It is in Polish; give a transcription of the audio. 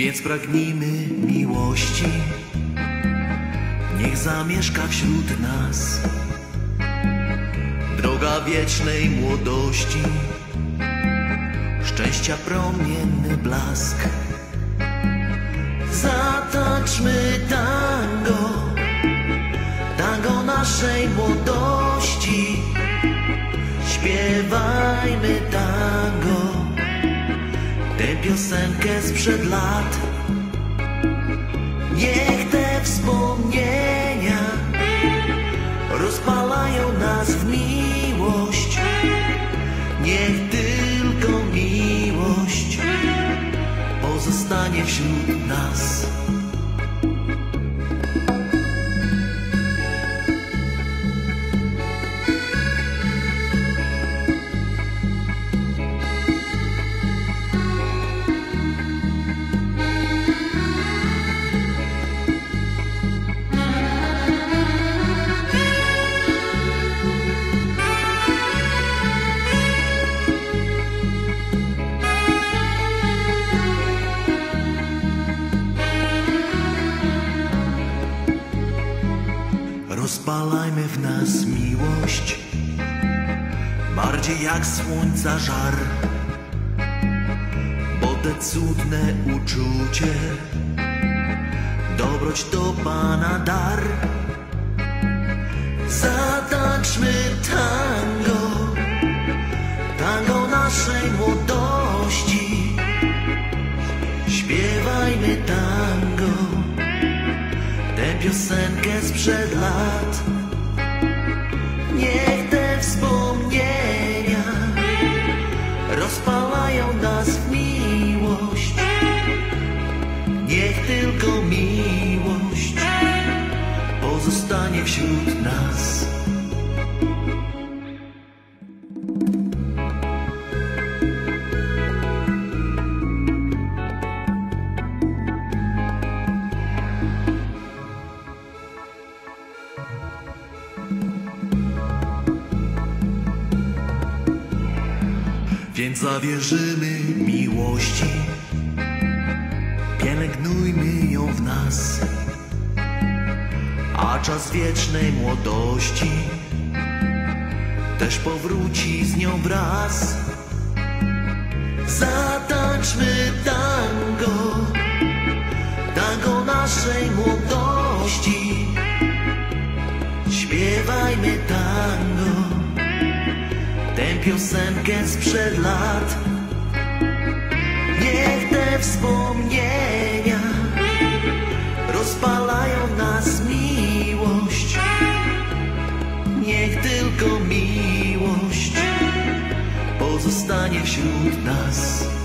Więc pragnijmy miłości, niech zamieszka wśród nas droga wiecznej młodości, szczęścia promienny blask. Zatańczmy tango, tango naszej młodości. Śpiewajmy tango, tę piosenkę sprzed lat. Niech te wspomnienia rozpalają nas w miłość. Niech tylko miłość pozostanie wśród nas. Rozpalajmy w nas miłość, bardziej jak słońca żar, bo te cudne uczucie, dobroć to Pana dar. Zatańczmy tango, tango naszej młodości. Śpiewajmy tango, tę piosenkę sprzed lat. Niech te wspomnienia rozpalają nas w miłość. Niech tylko miłość pozostanie wśród nas. Więc zawierzymy miłości, pielęgnujmy ją w nas, a czas wiecznej młodości też powróci z nią wraz. Zatańczmy tango, tango naszej młodości. Śpiewajmy tango, tę piosenkę sprzed lat. Niech te wspomnienia rozpalają nas miłość. Niech tylko miłość pozostanie wśród nas.